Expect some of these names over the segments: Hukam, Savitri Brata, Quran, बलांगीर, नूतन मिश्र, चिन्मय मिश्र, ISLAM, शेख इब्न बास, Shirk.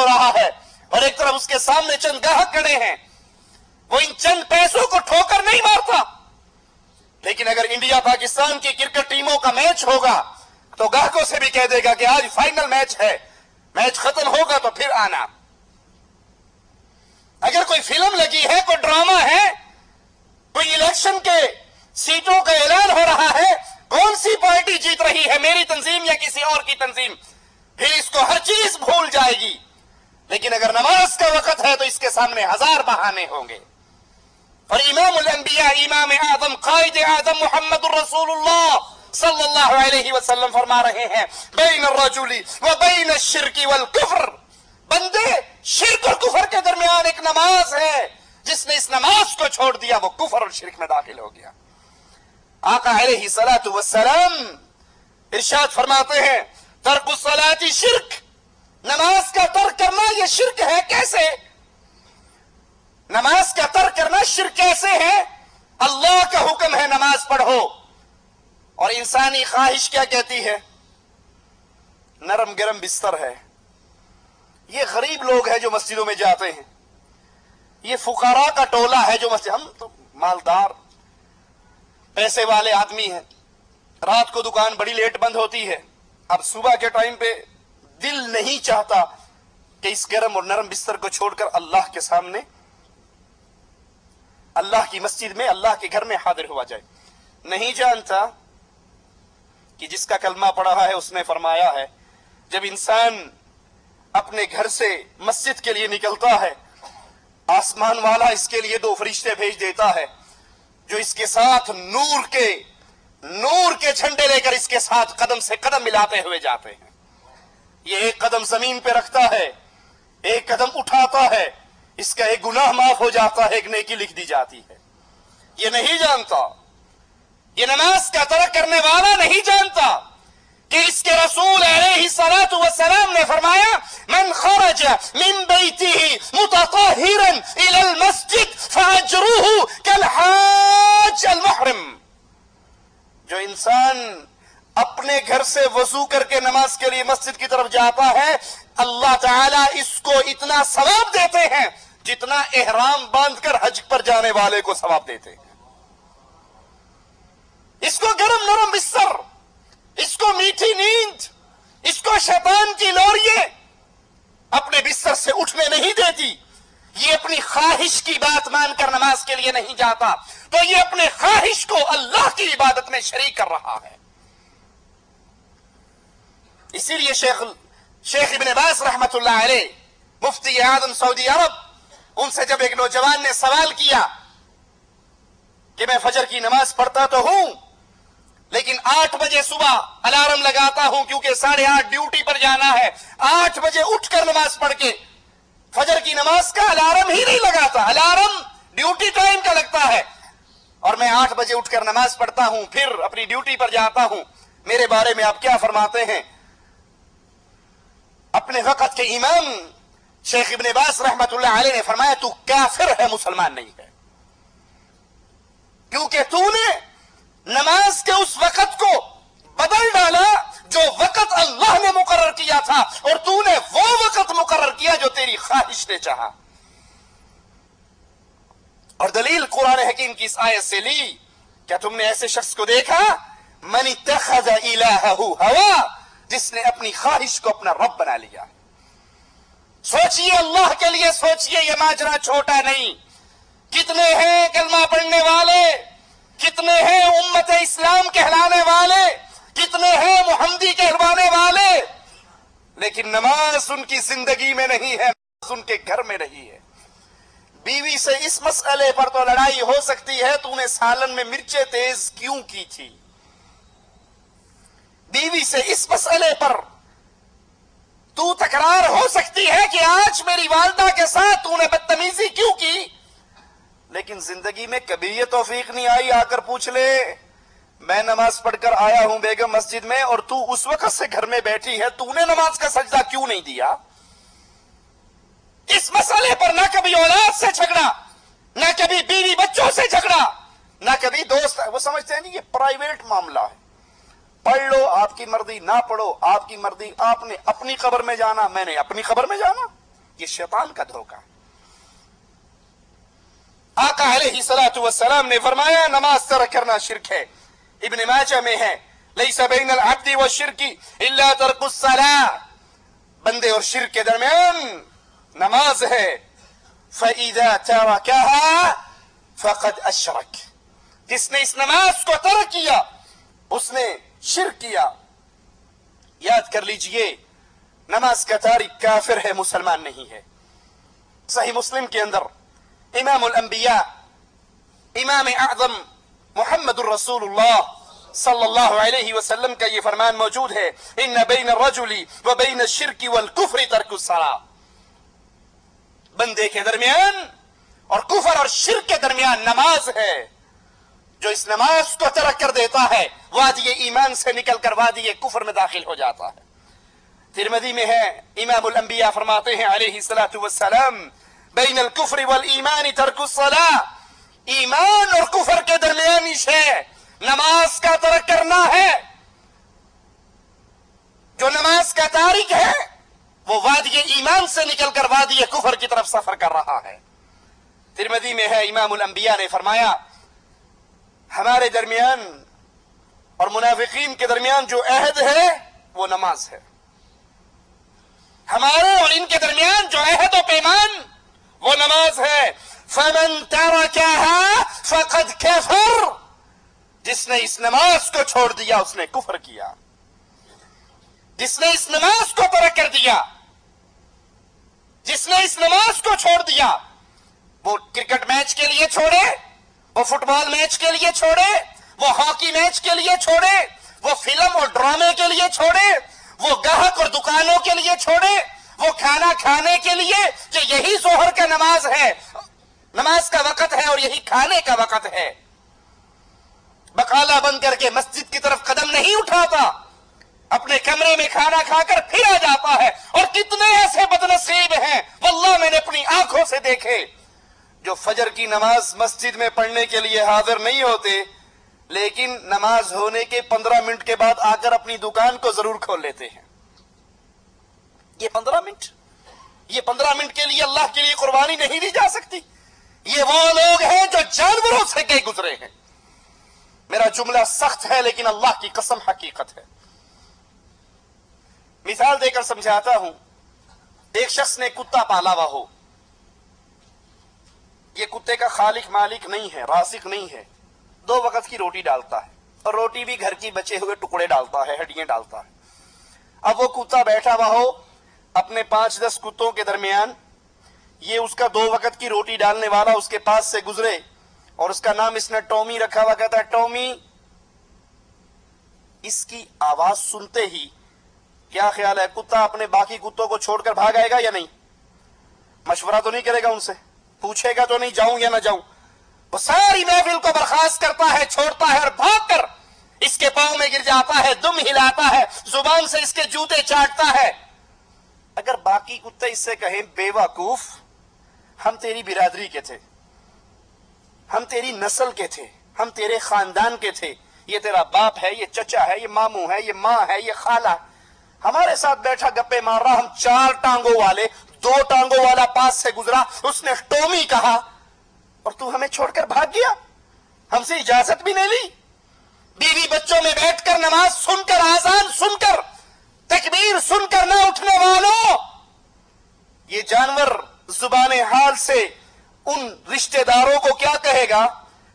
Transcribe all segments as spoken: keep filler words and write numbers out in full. हो रहा है और एक तरफ उसके सामने चंद ग्राहक खड़े हैं। वो इन चंद पैसों को ठोकर नहीं मारता, लेकिन अगर इंडिया पाकिस्तान की क्रिकेट टीमों का मैच होगा तो ग्राहकों से भी कह देगा कि आज फाइनल मैच है, मैच खत्म होगा तो फिर आना। अगर कोई फिल्म लगी है, कोई ड्रामा है, कोई इलेक्शन के सीटों का ऐलान हो रहा है, कौन सी पार्टी जीत रही है, मेरी तंजीम या किसी और की तंजीम, फिर इसको हर चीज भूल जाएगी। लेकिन अगर नमाज का वक्त है तो इसके सामने हजार बहाने होंगे। और इमामुल अंबिया इमाम आदम कायद आदम मुहम्मदुर रसूलुल्लाह सल्लल्लाहु अलैहि वसल्लम फरमा रहे हैं, बैन अर्रजुली व बैन अश्शिर्की वल कुफ्र, बंदे शिर्क और कुफर के दरमियान एक नमाज है, जिसने इस नमाज को छोड़ दिया वो कुफर और शिर्क में दाखिल हो गया। आका अलैहि सलातु वस्सलाम इरशाद फरमाते हैं, तर्कुस सलाती शिर्क, नमाज का तर्क करना यह शिर्क है। कैसे नमाज का तर्क करना शिर्क कैसे है? अल्लाह का हुक्म है नमाज पढ़ो, और इंसानी ख्वाहिश क्या कहती है? नरम गरम बिस्तर है। ये गरीब लोग हैं जो मस्जिदों में जाते हैं, ये फुकारा का टोला है जो मस्जिद, हम तो मालदार पैसे वाले आदमी हैं, रात को दुकान बड़ी लेट बंद होती है, अब सुबह के टाइम पे दिल नहीं चाहता कि इस गरम और नरम बिस्तर को छोड़कर अल्लाह के सामने, अल्लाह की मस्जिद में, अल्लाह के घर में हाजिर हुआ जाए। नहीं जानता कि जिसका कलमा पढ़ा है उसने फरमाया है, जब इंसान अपने घर से मस्जिद के लिए निकलता है, आसमान वाला इसके लिए दो फरिश्ते भेज देता है जो इसके साथ नूर के नूर के झंडे लेकर इसके साथ कदम से कदम मिलाते हुए जाते हैं। ये एक कदम जमीन पे रखता है, एक कदम उठाता है, इसका एक गुनाह माफ हो जाता है, एक नेकी लिख दी जाती है। ये नहीं जानता, ये नमाज का तर्क करने वाला नहीं जानता कि इसके रसूल अलैहिस्सलातु वस्सलाम ने फरमाया, मन खरज मिन बैतिही मुततहिरन इलल मस्जिद फअज्रुहु कल हाज अल मुहरिम, जो इंसान अपने घर से वजू करके नमाज के लिए मस्जिद की तरफ जाता है, अल्लाह ताला इसको इतना सवाब देते हैं जितना एहराम बांधकर हज पर जाने वाले को सवाब देते हैं। इसको गरम नरम बिस्तर, इसको मीठी नींद, इसको शैतान की लोरिये अपने बिस्तर से उठने नहीं देती। ये अपनी ख्वाहिश की बात मानकर नमाज के लिए नहीं जाता तो ये अपने ख्वाहिश को अल्लाह की इबादत में शरीक कर रहा है। इसीलिए शेख शेख इब्न बास रहमतुल्लाह अलैह, मुफ्ती आदम सऊदी अरब, उनसे जब एक नौजवान ने सवाल किया कि मैं फजर की नमाज पढ़ता तो हूं, लेकिन आठ बजे सुबह अलार्म लगाता हूं क्योंकि साढ़े आठ ड्यूटी पर जाना है, आठ बजे उठकर नमाज पढ़ के फजर की नमाज का अलार्म ही नहीं लगाता, अलार्म ड्यूटी टाइम का लगता है, और मैं आठ बजे उठकर नमाज पढ़ता हूं फिर अपनी ड्यूटी पर जाता हूं, मेरे बारे में आप क्या फरमाते हैं? अपने वक्त के इमाम शेख इब्न बास रहमतुल्लाह अलैह ने फरमाया, तू काफिर है, मुसलमान नहीं है, क्योंकि तूने नमाज के उस वक्त को बदल डाला जो वक्त अल्लाह ने मुकर्रर किया था, और तूने वो वक्त मुकर्रर किया जो तेरी ख्वाहिश ने चाहा। और दलील कुरान हकीम की इस आयत से ली, क्या तुमने ऐसे शख्स को देखा, मन इत्तखज़ इलाहहु हवा, जिसने अपनी ख्वाहिश को अपना रब बना लिया। सोचिए, अल्लाह के लिए सोचिए, यह माजरा छोटा नहीं। कितने हैं कलमा पढ़ने वाले, कितने हैं उम्मत इस्लाम कहलाने वाले, कितने हैं मुहम्मदी कहलवाने वाले, लेकिन नमाज उनकी जिंदगी में नहीं है, उनके घर में नहीं है। बीवी से इस मसले पर तो लड़ाई हो सकती है, तूने सालन में मिर्चें तेज क्यों की थी? बीवी से इस मसले पर तू तकरार हो सकती है कि आज मेरी वालदा के साथ तूने बदतमीजी क्यों की, लेकिन जिंदगी में कभी ये तौफीक नहीं आई आकर पूछ ले, मैं नमाज पढ़कर आया हूं बेगम मस्जिद में और तू उस वक्त से घर में बैठी है, तूने नमाज का सजदा क्यों नहीं दिया? इस मसले पर ना कभी औलाद से झगड़ा, ना कभी बीवी बच्चों से झगड़ा, ना कभी दोस्त। वो समझते हैं नहीं ये प्राइवेट मामला है, पढ़ लो आपकी मर्जी, ना पढ़ो आपकी मर्जी, आपने अपनी खबर में जाना, मैंने अपनी खबर में जाना। ये शैतान का धोखा। आका अलैहिस्सलातु वस्सलाम ने फरमाया नमाज तर्क करना शिर्क है। इब्न माजा में है लैसा बैनल अब्दी व शिर्की इल्ला तर्कुस सलाह, बंदे और शिर्क के दरमियान नमाज है। फइज़ा तरकहा फक़द अशरक, जिसने इस नमाज को तर्क किया उसने शिर्क किया। याद कर लीजिए नमाज का तारिक काफिर है, मुसलमान नहीं है। सही मुस्लिम के अंदर इमामुल अंबिया इमाम आज़म मुहम्मदुर रसूलुल्लाह सल्लल्लाहु अलैहि वसल्लम का ये फरमान मौजूद है, इन्ना बैन रजुली व बैन शिर्की वल कुफ्री तरकुस सला, बंदे के दरमियान और कुफर और शिर्क के दरमियान नमाज है। जो इस नमाज को तर्क कर देता है वादिये ईमान से निकलकर वादिये कुफर में दाखिल हो जाता है। तिरमिज़ी में है इमामुल अंबिया फरमाते हैं अलैहिस्सलातु वस्सलाम, बैनल कुफ्र वल ईमान तरकुस सलाह, ईमान और कुफर के दरमियान है नमाज का तर्क करना है। जो नमाज का तारिक है वो वादिये ईमान से निकलकर वादिये कुफर की तरफ सफर कर रहा है। तिरमिज़ी में है इमामुल अंबिया ने फरमाया हमारे दरमियान और मुनाफिकीन के दरमियान जो अहद है वो नमाज है। हमारे और इनके दरमियान जो अहद और पैमान वो नमाज है। फमन तरकहा फक़द कफ़र, जिसने इस नमाज को छोड़ दिया उसने कुफर किया। जिसने इस नमाज को तर्क कर दिया, जिसने इस नमाज को छोड़ दिया, वो क्रिकेट मैच के लिए छोड़े, वो फुटबॉल मैच के लिए छोड़े, वो हॉकी मैच के लिए छोड़े, वो फिल्म और ड्रामे के लिए छोड़े, वो गाहक और दुकानों के लिए छोड़े, वो खाना खाने के लिए, कि यही जोहर का नमाज है, नमाज का वक्त है और यही खाने का वक्त है। बकाला बंद करके मस्जिद की तरफ कदम नहीं उठाता, अपने कमरे में खाना खाकर फिर आ जाता है। और कितने ऐसे बदनसीब हैं, वल्लाह मैंने अपनी आंखों से देखे, जो फजर की नमाज मस्जिद में पढ़ने के लिए हाजिर नहीं होते, लेकिन नमाज होने के पंद्रह मिनट के बाद आकर अपनी दुकान को जरूर खोल लेते हैं। ये पंद्रह मिनट ये पंद्रह मिनट के लिए अल्लाह के लिए कुर्बानी नहीं दी जा सकती। ये वो लोग हैं जो जानवरों से गए गुजरे हैं। मेरा जुमला सख्त है लेकिन अल्लाह की कसम हकीकत है। मिसाल देकर समझाता हूं, एक शख्स ने कुत्ता पाला हुआ हो, ये कुत्ते का खालिक मालिक नहीं है, रासिक नहीं है, दो वक्त की रोटी डालता है और रोटी भी घर की बचे हुए टुकड़े डालता है, हड्डियां डालता है। अब वो कुत्ता बैठा हुआ हो अपने पांच दस कुत्तों के दरमियान, ये उसका दो वक्त की रोटी डालने वाला उसके पास से गुजरे और उसका नाम इसने टॉमी रखा हुआ, कहता है टॉमी। इसकी आवाज सुनते ही क्या ख्याल है, कुत्ता अपने बाकी कुत्तों को छोड़कर भाग आएगा या नहीं? मशवरा तो नहीं करेगा उनसे, पूछेगा तो नहीं जाऊं या ना जाऊं? वो सारी महफिल को बर्खास्त करता है, छोड़ता है और भागकर इसके पांव में गिर जाता है, दुम हिलाता है, जुबान से इसके जूते चाटता है। अगर बाकी कुत्ते इससे कहें बेवकूफ, हम तेरी बिरादरी के थे, हम तेरी नस्ल के थे, हम तेरे खानदान के थे, ये तेरा बाप है, ये चचा है, ये मामू है, ये माँ है, ये खाला, हमारे साथ बैठा गप्पे मार रहा, हम चार टांगों वाले, दो टांगों वाला पास से गुजरा, उसने टॉमी कहा और तू हमें छोड़कर भाग गया, हमसे इजाजत भी नहीं ली। बीवी बच्चों में बैठकर नमाज सुनकर, आजान सुनकर, तकबीर सुनकर ना उठने वालों, ये जानवर जुबाने हाल से उन रिश्तेदारों को क्या कहेगा?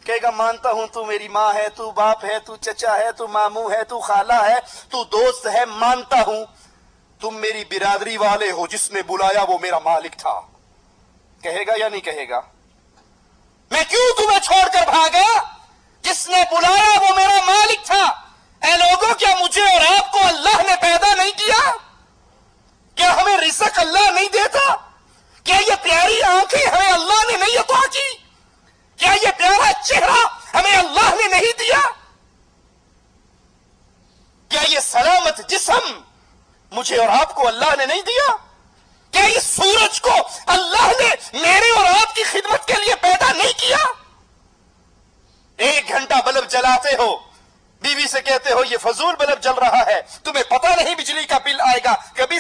कहेगा मानता हूं तू मेरी माँ है, तू बाप है, तू चचा है, तू मामू है, तू खाला है, तू दोस्त है, मानता हूं तुम मेरी बिरादरी वाले हो, जिसने बुलाया वो मेरा मालिक था। कहेगा या नहीं कहेगा? मैं क्यों तुम्हें छोड़कर भागा, जिसने बुलाया वो मेरा मालिक था। ऐ लोगों, क्या मुझे और आपको अल्लाह ने पैदा नहीं किया? क्या हमें रिज़्क़ अल्लाह नहीं देता? क्या ये प्यारी आंखें हमें अल्लाह ने नहीं अता की? क्या ये प्यारा चेहरा हमें अल्लाह ने नहीं दिया? क्या ये सलामत जिस्म मुझे और आपको अल्लाह ने नहीं दिया? क्या इस सूरज को अल्लाह ने मेरे और आपकी खिदमत के लिए पैदा नहीं किया? एक घंटा बल्ब जलाते हो, बीवी से कहते हो ये फजूल बल्ब जल रहा है, तुम्हें पता नहीं बिजली का बिल आएगा, कभी